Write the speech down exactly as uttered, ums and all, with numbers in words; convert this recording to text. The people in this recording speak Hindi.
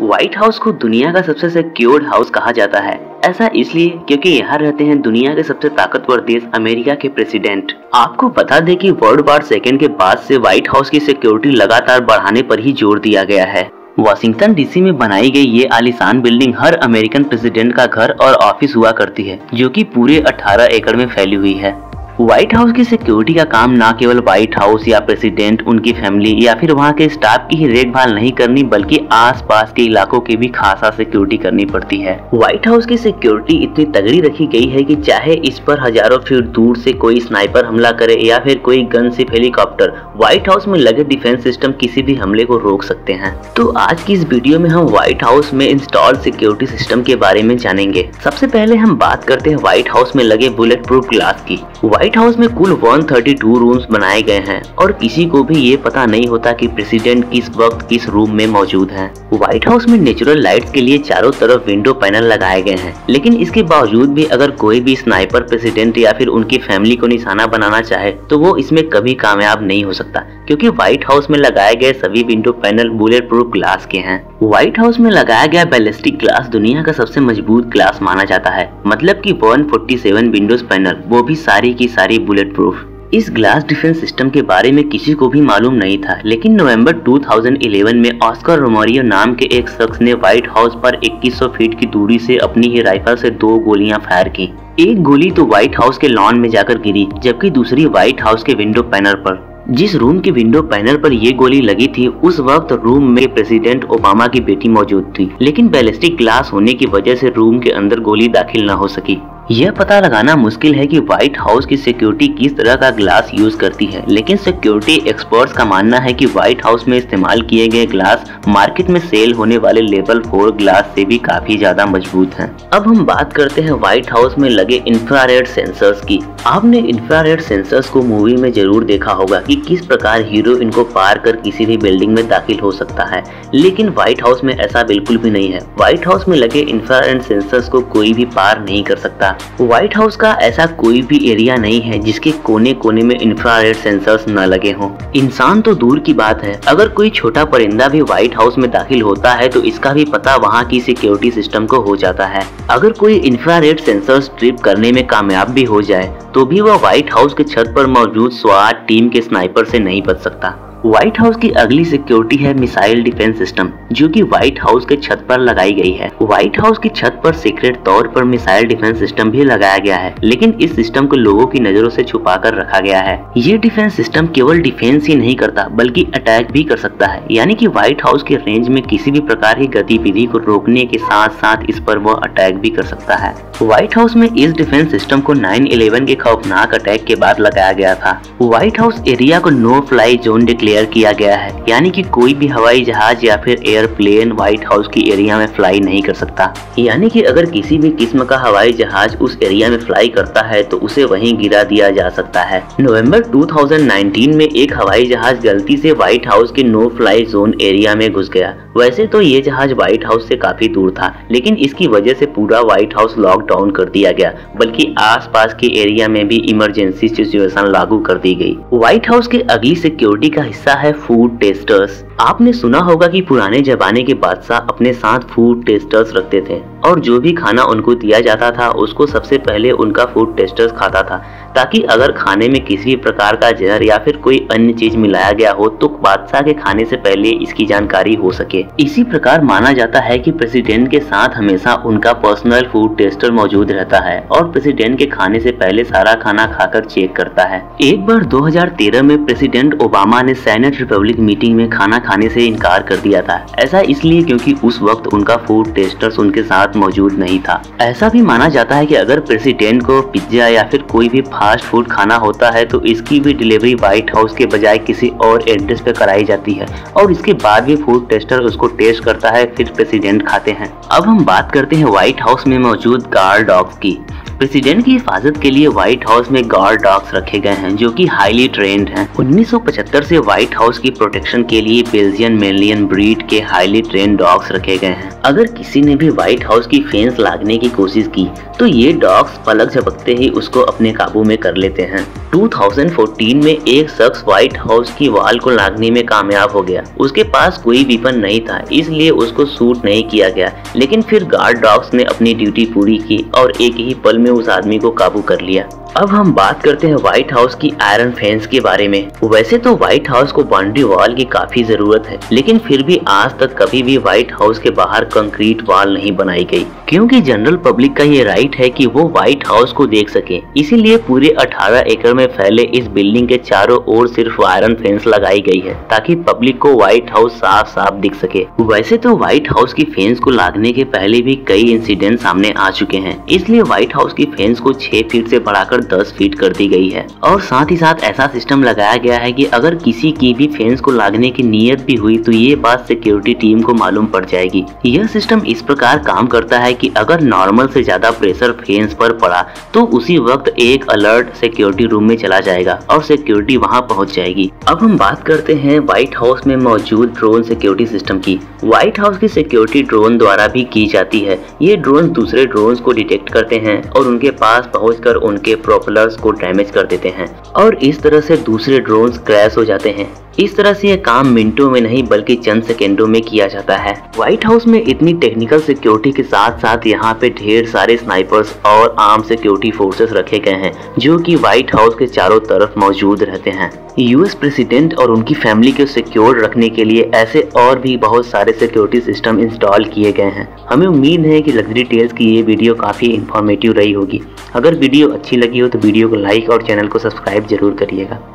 व्हाइट हाउस को दुनिया का सबसे सिक्योर्ड हाउस कहा जाता है। ऐसा इसलिए क्योंकि यहाँ रहते हैं दुनिया के सबसे ताकतवर देश अमेरिका के प्रेसिडेंट। आपको बता दें कि वर्ल्ड वार सेकेंड के बाद से व्हाइट हाउस की सिक्योरिटी लगातार बढ़ाने पर ही जोर दिया गया है। वाशिंगटन डीसी में बनाई गई ये आलीशान बिल्डिंग हर अमेरिकन प्रेसिडेंट का घर और ऑफिस हुआ करती है, जो कि पूरे अठारह एकड़ में फैली हुई है। व्हाइट हाउस की सिक्योरिटी का काम न केवल व्हाइट हाउस या प्रेसिडेंट, उनकी फैमिली या फिर वहां के स्टाफ की ही देखभाल नहीं करनी, बल्कि आसपास के इलाकों की भी खासा सिक्योरिटी करनी पड़ती है। व्हाइट हाउस की सिक्योरिटी इतनी तगड़ी रखी गई है कि चाहे इस पर हजारों फीट दूर से कोई स्नाइपर हमला करे या फिर कोई गन से हेलीकॉप्टर, व्हाइट हाउस में लगे डिफेंस सिस्टम किसी भी हमले को रोक सकते हैं। तो आज की इस वीडियो में हम व्हाइट हाउस में इंस्टॉल सिक्योरिटी सिस्टम के बारे में जानेंगे। सबसे पहले हम बात करते हैं व्हाइट हाउस में लगे बुलेट प्रूफ ग्लास की। व्हाइट हाउस में कुल एक सौ बत्तीस रूम्स बनाए गए हैं और किसी को भी ये पता नहीं होता कि प्रेसिडेंट किस वक्त किस रूम में मौजूद हैं। व्हाइट हाउस में नेचुरल लाइट्स के लिए चारों तरफ विंडो पैनल लगाए गए हैं, लेकिन इसके बावजूद भी अगर कोई भी स्नाइपर प्रेसिडेंट या फिर उनकी फैमिली को निशाना बनाना चाहे तो वो इसमें कभी कामयाब नहीं हो सकता, क्योंकि व्हाइट हाउस में लगाए गए सभी window panel bullet proof glass के हैं। व्हाइट हाउस में लगाया गया बैलिस्टिक ग्लास दुनिया का सबसे मजबूत ग्लास माना जाता है, मतलब कि एक सौ सैंतालीस विंडोज पैनल, वो भी सारी की सारी बुलेट प्रूफ। इस ग्लास डिफेंस सिस्टम के बारे में किसी को भी मालूम नहीं था, लेकिन नवंबर दो हज़ार ग्यारह में ऑस्कर रोमारियो नाम के एक शख्स ने व्हाइट हाउस पर इक्कीस सौ फीट की दूरी से अपनी ही राइफल से दो गोलियां फायर की। एक गोली तो व्हाइट हाउस के लॉन में जाकर गिरी, जबकि दूसरी व्हाइट हाउस के विंडो पैनल पर। जिस रूम के विंडो पैनल पर ये गोली लगी थी, उस वक्त रूम में प्रेसिडेंट ओबामा की बेटी मौजूद थी, लेकिन बैलिस्टिक ग्लास होने की वजह से रूम के अंदर गोली दाखिल न हो सकी। यह पता लगाना मुश्किल है कि व्हाइट हाउस की सिक्योरिटी किस तरह का ग्लास यूज करती है, लेकिन सिक्योरिटी एक्सपर्ट्स का मानना है कि व्हाइट हाउस में इस्तेमाल किए गए ग्लास मार्केट में सेल होने वाले लेवल फोर ग्लास से भी काफी ज्यादा मजबूत हैं। अब हम बात करते हैं व्हाइट हाउस में लगे इंफ्रारेड सेंसर्स की। आपने इंफ्रारेड सेंसर्स को मूवी में जरूर देखा होगा कि किस प्रकार हीरो इनको पार कर किसी भी बिल्डिंग में दाखिल हो सकता है, लेकिन व्हाइट हाउस में ऐसा बिल्कुल भी नहीं है। व्हाइट हाउस में लगे इंफ्रारेड सेंसर्स को कोई भी पार नहीं कर सकता। व्हाइट हाउस का ऐसा कोई भी एरिया नहीं है जिसके कोने कोने में इंफ्रारेड सेंसर्स न लगे हों। इंसान तो दूर की बात है, अगर कोई छोटा परिंदा भी व्हाइट हाउस में दाखिल होता है तो इसका भी पता वहां की सिक्योरिटी सिस्टम को हो जाता है। अगर कोई इंफ्रारेड सेंसर्स ट्रिप करने में कामयाब भी हो जाए तो भी वह व्हाइट हाउस के छत पर मौजूद स्वाट टीम के स्नाइपर से नहीं बच सकता। व्हाइट हाउस की अगली सिक्योरिटी है मिसाइल डिफेंस सिस्टम, जो कि व्हाइट हाउस के छत पर लगाई गई है। व्हाइट हाउस की छत पर सीक्रेट तौर पर मिसाइल डिफेंस सिस्टम भी लगाया गया है, लेकिन इस सिस्टम को लोगों की नजरों से छुपाकर रखा गया है। ये डिफेंस सिस्टम केवल डिफेंस ही नहीं करता, बल्कि अटैक भी कर सकता है, यानी कि व्हाइट हाउस के रेंज में किसी भी प्रकार की गतिविधि को रोकने के साथ साथ इस पर वह अटैक भी कर सकता है। व्हाइट हाउस में इस डिफेंस सिस्टम को नाइन इलेवन के खौफनाक अटैक के बाद लगाया गया था। व्हाइट हाउस एरिया को नो फ्लाई जोन डिक्लेयर किया गया है, यानी कि कोई भी हवाई जहाज या फिर एयरप्लेन व्हाइट हाउस की एरिया में फ्लाई नहीं कर सकता, यानी कि अगर किसी भी किस्म का हवाई जहाज उस एरिया में फ्लाई करता है तो उसे वहीं गिरा दिया जा सकता है। नवंबर दो हज़ार उन्नीस में एक हवाई जहाज गलती से व्हाइट हाउस के नो फ्लाई जोन एरिया में घुस गया। वैसे तो ये जहाज व्हाइट हाउस से काफी दूर था, लेकिन इसकी वजह से पूरा व्हाइट हाउस लॉकडाउन कर दिया गया, बल्कि आसपास के एरिया में भी इमरजेंसी सिचुएशन लागू कर दी गई। व्हाइट हाउस के अगली सिक्योरिटी का हिस्सा है फूड टेस्टर्स। आपने सुना होगा कि पुराने जमाने के बादशाह अपने साथ फूड टेस्टर्स रखते थे और जो भी खाना उनको दिया जाता था उसको सबसे पहले उनका फूड टेस्टर्स खाता था, ताकि अगर खाने में किसी भी प्रकार का जहर या फिर कोई अन्य चीज मिलाया गया हो तो बादशाह के खाने से पहले इसकी जानकारी हो सके। इसी प्रकार माना जाता है कि प्रेसिडेंट के साथ हमेशा उनका पर्सनल फूड टेस्टर मौजूद रहता है और प्रेसिडेंट के खाने से पहले सारा खाना खाकर चेक करता है। एक बार दो हज़ार तेरह में प्रेसिडेंट ओबामा ने सेनेट रिपब्लिक मीटिंग में खाना खाने से इनकार कर दिया था। ऐसा इसलिए क्योंकि उस वक्त उनका फूड टेस्टर्स उनके साथ मौजूद नहीं था। ऐसा भी माना जाता है कि अगर प्रेसिडेंट को पिज्जा या फिर कोई भी फास्ट फूड खाना होता है तो इसकी भी डिलीवरी व्हाइट हाउस के बजाय किसी और एड्रेस पे कराई जाती है और इसके बाद भी फूड टेस्टर उसको टेस्ट करता है, फिर प्रेसिडेंट खाते हैं। अब हम बात करते हैं व्हाइट हाउस में मौजूद गार्ड डॉग्स की। प्रेसिडेंट की हिफाजत के लिए व्हाइट हाउस में गार्ड डॉग्स रखे गए हैं जो कि हाईली ट्रेंड हैं। उन्नीस सौ पचहत्तर से व्हाइट हाउस की प्रोटेक्शन के लिए बेल्जियन मेलिन ब्रीड के हाईली ट्रेंड डॉग्स रखे गए हैं। अगर किसी ने भी व्हाइट हाउस की फेंस लागने की कोशिश की तो ये डॉग्स पलक झपकते ही उसको अपने काबू में कर लेते हैं। दो हज़ार चौदह में एक शख्स व्हाइट हाउस की वाल को लागने में कामयाब हो गया। उसके पास कोई वीपन नहीं था इसलिए उसको शूट नहीं किया गया, लेकिन फिर गार्ड डॉग्स ने अपनी ड्यूटी पूरी की और एक ही पल में उस आदमी को काबू कर लिया। अब हम बात करते हैं व्हाइट हाउस की आयरन फेंस के बारे में। वैसे तो व्हाइट हाउस को बाउंड्री वॉल की काफी जरूरत है, लेकिन फिर भी आज तक कभी भी व्हाइट हाउस के बाहर कंक्रीट वॉल नहीं बनाई गई, क्योंकि जनरल पब्लिक का ये राइट है कि वो व्हाइट हाउस को देख सके। इसीलिए पूरे अठारह एकड़ में फैले इस बिल्डिंग के चारों ओर सिर्फ आयरन फेंस लगाई गई है ताकि पब्लिक को व्हाइट हाउस साफ साफ दिख सके। वैसे तो व्हाइट हाउस की फेंस को लागने के पहले भी कई इंसिडेंट सामने आ चुके हैं, इसलिए व्हाइट हाउस की फेंस को छह फीट से बढ़ाकर दस फीट कर दी गई है। और साथ ही साथ ऐसा सिस्टम लगाया गया है कि अगर किसी की भी फेंस को लागने की नीयत भी हुई तो ये बात सिक्योरिटी टीम को मालूम पड़ जाएगी। यह सिस्टम इस प्रकार काम करता है कि अगर नॉर्मल से ज्यादा प्रेशर फेंस पर पड़ा तो उसी वक्त एक अलर्ट सिक्योरिटी रूम में चला जाएगा और सिक्योरिटी वहाँ पहुँच जाएगी। अब हम बात करते हैं व्हाइट हाउस में मौजूद ड्रोन सिक्योरिटी सिस्टम की। व्हाइट हाउस की सिक्योरिटी ड्रोन द्वारा भी की जाती है। ये ड्रोन दूसरे ड्रोन को डिटेक्ट करते हैं और उनके पास पहुँचकर उनके प्रोपेलर्स को डैमेज कर देते हैं और इस तरह से दूसरे ड्रोन्स क्रैश हो जाते हैं। इस तरह से यह काम मिनटों में नहीं बल्कि चंद सेकेंडों में किया जाता है। व्हाइट हाउस में इतनी टेक्निकल सिक्योरिटी के साथ साथ यहाँ पे ढेर सारे स्नाइपर्स और आर्म सिक्योरिटी फोर्सेस रखे गए हैं जो कि व्हाइट हाउस के चारों तरफ मौजूद रहते हैं। यूएस प्रेसिडेंट और उनकी फैमिली को सिक्योर रखने के लिए ऐसे और भी बहुत सारे सिक्योरिटी सिस्टम इंस्टॉल किए गए हैं। हमें उम्मीद है कि लग्जरी टेल्स की ये वीडियो काफ़ी इन्फॉर्मेटिव रही होगी। अगर वीडियो अच्छी लगी हो तो वीडियो को लाइक और चैनल को सब्सक्राइब जरूर करिएगा।